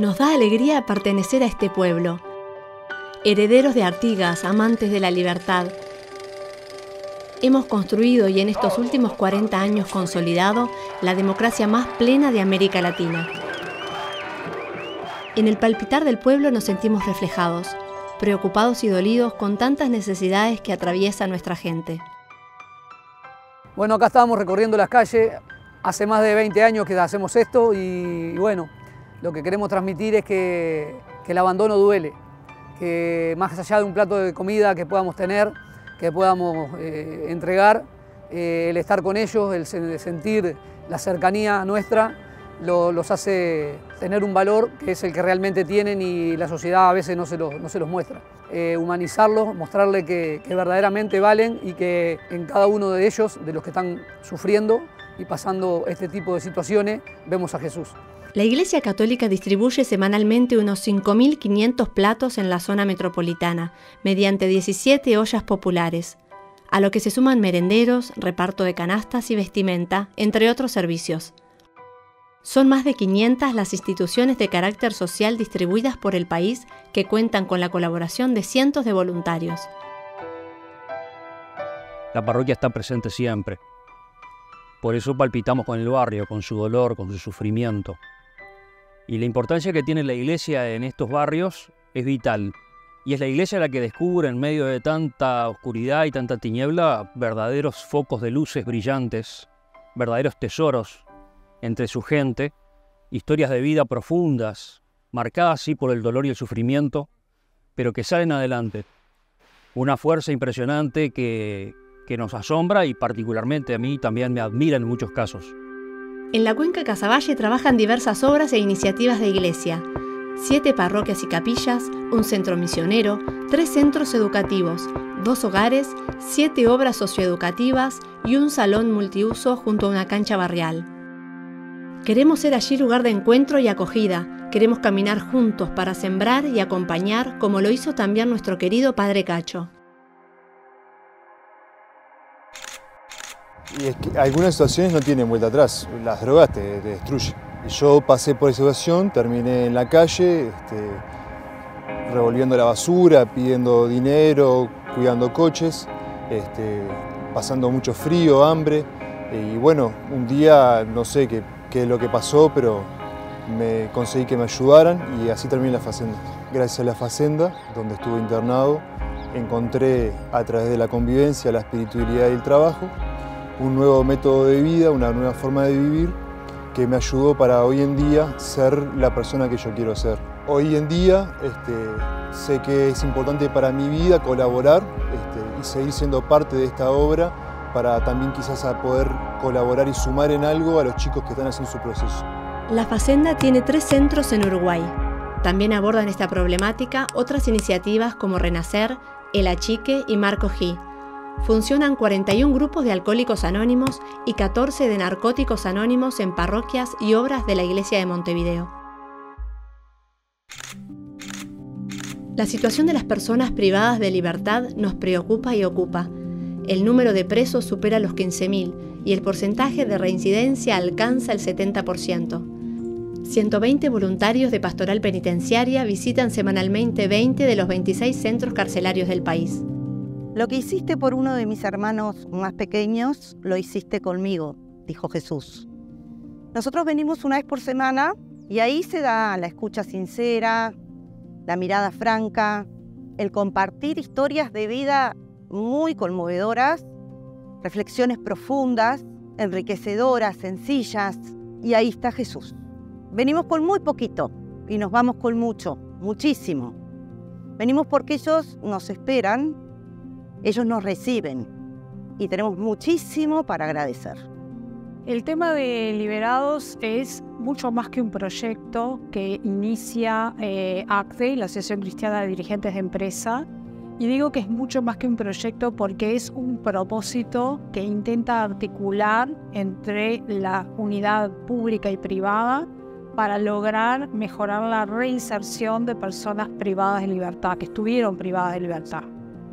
Nos da alegría pertenecer a este pueblo. Herederos de Artigas, amantes de la libertad, hemos construido y en estos últimos 40 años consolidado la democracia más plena de América Latina. En el palpitar del pueblo nos sentimos reflejados, preocupados y dolidos con tantas necesidades que atraviesa nuestra gente. Bueno, acá estábamos recorriendo las calles, hace más de 20 años que hacemos esto y bueno, lo que queremos transmitir es que el abandono duele, que más allá de un plato de comida que podamos tener, que podamos entregar, el estar con ellos, el sentir la cercanía nuestra, los hace tener un valor que es el que realmente tienen y la sociedad a veces no se los muestra. Humanizarlos, mostrarles que verdaderamente valen y que en cada uno de ellos, de los que están sufriendo y pasando este tipo de situaciones, vemos a Jesús. La Iglesia Católica distribuye semanalmente unos 5.500 platos en la zona metropolitana, mediante 17 ollas populares, a lo que se suman merenderos, reparto de canastas y vestimenta, entre otros servicios. Son más de 500 las instituciones de carácter social distribuidas por el país que cuentan con la colaboración de cientos de voluntarios. La parroquia está presente siempre. Por eso palpitamos con el barrio, con su dolor, con su sufrimiento. Y la importancia que tiene la iglesia en estos barrios es vital. Y es la iglesia la que descubre en medio de tanta oscuridad y tanta tiniebla verdaderos focos de luces brillantes, verdaderos tesoros entre su gente, historias de vida profundas, marcadas sí por el dolor y el sufrimiento, pero que salen adelante. Una fuerza impresionante que nos asombra y particularmente a mí también me admira en muchos casos. En la Cuenca Casavalle trabajan diversas obras e iniciativas de iglesia, 7 parroquias y capillas, un centro misionero, 3 centros educativos, 2 hogares, 7 obras socioeducativas y un salón multiuso junto a una cancha barrial. Queremos ser allí lugar de encuentro y acogida, queremos caminar juntos para sembrar y acompañar como lo hizo también nuestro querido Padre Cacho. Y es que algunas situaciones no tienen vuelta atrás, las drogas te destruyen. Yo pasé por esa situación, terminé en la calle, revolviendo la basura, pidiendo dinero, cuidando coches, pasando mucho frío, hambre. Y bueno, un día no sé qué es lo que pasó, pero me conseguí que me ayudaran y así terminé en La Fazenda. Gracias a La Fazenda, donde estuve internado, encontré a través de la convivencia, la espiritualidad y el trabajo, un nuevo método de vida, una nueva forma de vivir que me ayudó para hoy en día ser la persona que yo quiero ser. Hoy en día sé que es importante para mi vida colaborar y seguir siendo parte de esta obra para también quizás a poder colaborar y sumar en algo a los chicos que están haciendo su proceso. La Fazenda tiene 3 centros en Uruguay. También abordan esta problemática otras iniciativas como Renacer, El Achique y Marco G. Funcionan 41 grupos de Alcohólicos Anónimos y 14 de Narcóticos Anónimos en parroquias y obras de la Iglesia de Montevideo. La situación de las personas privadas de libertad nos preocupa y ocupa. El número de presos supera los 15.000 y el porcentaje de reincidencia alcanza el 70%. 120 voluntarios de Pastoral Penitenciaria visitan semanalmente 20 de los 26 centros carcelarios del país. Lo que hiciste por uno de mis hermanos más pequeños, lo hiciste conmigo, dijo Jesús. Nosotros venimos una vez por semana y ahí se da la escucha sincera, la mirada franca, el compartir historias de vida muy conmovedoras, reflexiones profundas, enriquecedoras, sencillas, y ahí está Jesús. Venimos por muy poquito y nos vamos con mucho, muchísimo. Venimos porque ellos nos esperan. Ellos nos reciben y tenemos muchísimo para agradecer. El tema de Liberados es mucho más que un proyecto que inicia ACDE, la Asociación Cristiana de Dirigentes de Empresa. Y digo que es mucho más que un proyecto porque es un propósito que intenta articular entre la unidad pública y privada para lograr mejorar la reinserción de personas privadas de libertad, que estuvieron privadas de libertad.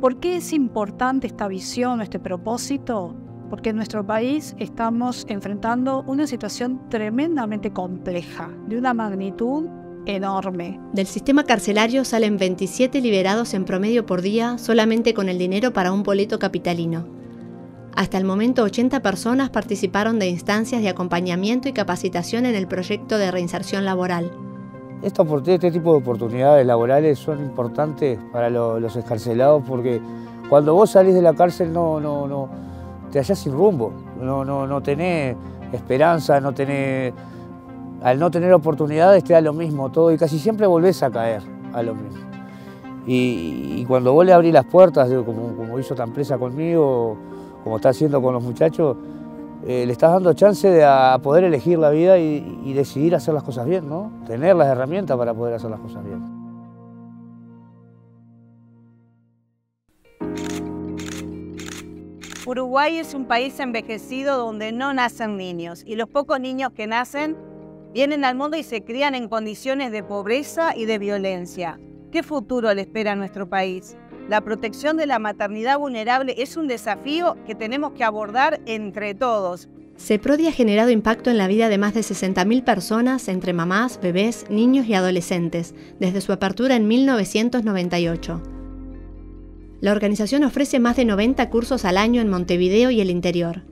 ¿Por qué es importante esta visión, este propósito? Porque en nuestro país estamos enfrentando una situación tremendamente compleja, de una magnitud enorme. Del sistema carcelario salen 27 liberados en promedio por día solamente con el dinero para un boleto capitalino. Hasta el momento 80 personas participaron de instancias de acompañamiento y capacitación en el proyecto de reinserción laboral. Este tipo de oportunidades laborales son importantes para los excarcelados porque cuando vos salís de la cárcel no te hallás sin rumbo, no tenés esperanza, no tenés, al no tener oportunidades te da lo mismo todo y casi siempre volvés a caer a lo mismo. Y cuando vos le abrís las puertas, como hizo Tampresa conmigo, como está haciendo con los muchachos, le estás dando chance de poder elegir la vida y decidir hacer las cosas bien, ¿no? Tener las herramientas para poder hacer las cosas bien. Uruguay es un país envejecido donde no nacen niños y los pocos niños que nacen vienen al mundo y se crían en condiciones de pobreza y de violencia. ¿Qué futuro le espera a nuestro país? La protección de la maternidad vulnerable es un desafío que tenemos que abordar entre todos. CEPRODI ha generado impacto en la vida de más de 60.000 personas entre mamás, bebés, niños y adolescentes desde su apertura en 1998. La organización ofrece más de 90 cursos al año en Montevideo y el interior.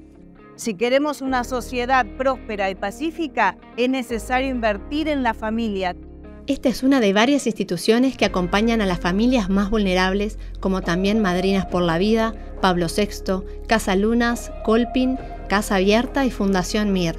Si queremos una sociedad próspera y pacífica, es necesario invertir en la familia. Esta es una de varias instituciones que acompañan a las familias más vulnerables, como también Madrinas por la Vida, Pablo VI, Casa Lunas, Colpin, Casa Abierta y Fundación MIR.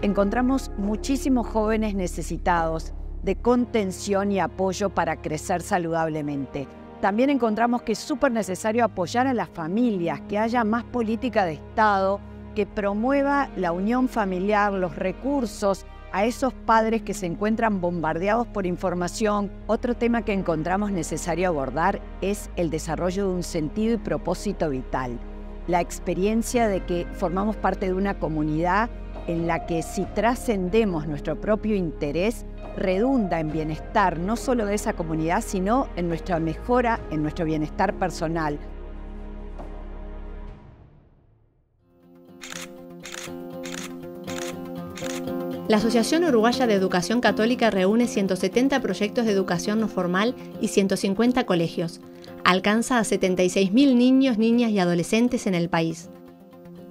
Encontramos muchísimos jóvenes necesitados de contención y apoyo para crecer saludablemente. También encontramos que es súper necesario apoyar a las familias, que haya más política de Estado, que promueva la unión familiar, los recursos a esos padres que se encuentran bombardeados por información. Otro tema que encontramos necesario abordar es el desarrollo de un sentido y propósito vital. La experiencia de que formamos parte de una comunidad en la que si trascendemos nuestro propio interés, redunda en bienestar no solo de esa comunidad, sino en nuestra mejora, en nuestro bienestar personal. La Asociación Uruguaya de Educación Católica reúne 170 proyectos de educación no formal y 150 colegios. Alcanza a 76.000 niños, niñas y adolescentes en el país.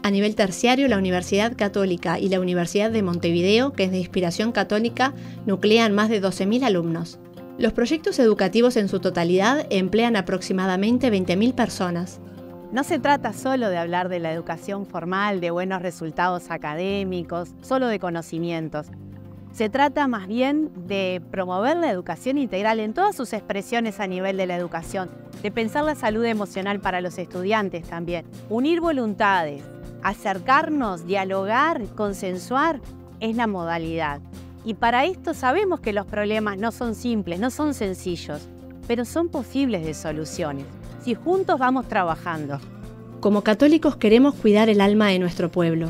A nivel terciario, la Universidad Católica y la Universidad de Montevideo, que es de inspiración católica, nuclean más de 12.000 alumnos. Los proyectos educativos en su totalidad emplean aproximadamente 20.000 personas. No se trata solo de hablar de la educación formal, de buenos resultados académicos, solo de conocimientos. Se trata más bien de promover la educación integral en todas sus expresiones a nivel de la educación, de pensar la salud emocional para los estudiantes también, unir voluntades. Acercarnos, dialogar, consensuar es la modalidad. Y para esto sabemos que los problemas no son simples, no son sencillos, pero son posibles de soluciones, si juntos vamos trabajando. Como católicos queremos cuidar el alma de nuestro pueblo,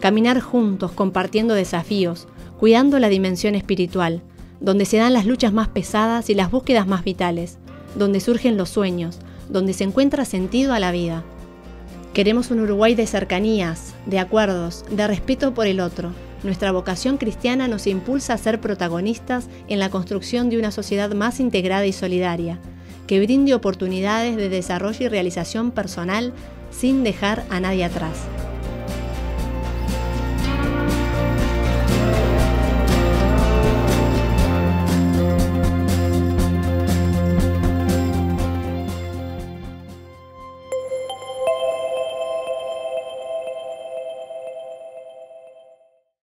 caminar juntos compartiendo desafíos, cuidando la dimensión espiritual, donde se dan las luchas más pesadas y las búsquedas más vitales, donde surgen los sueños, donde se encuentra sentido a la vida. Queremos un Uruguay de cercanías, de acuerdos, de respeto por el otro. Nuestra vocación cristiana nos impulsa a ser protagonistas en la construcción de una sociedad más integrada y solidaria, que brinde oportunidades de desarrollo y realización personal sin dejar a nadie atrás.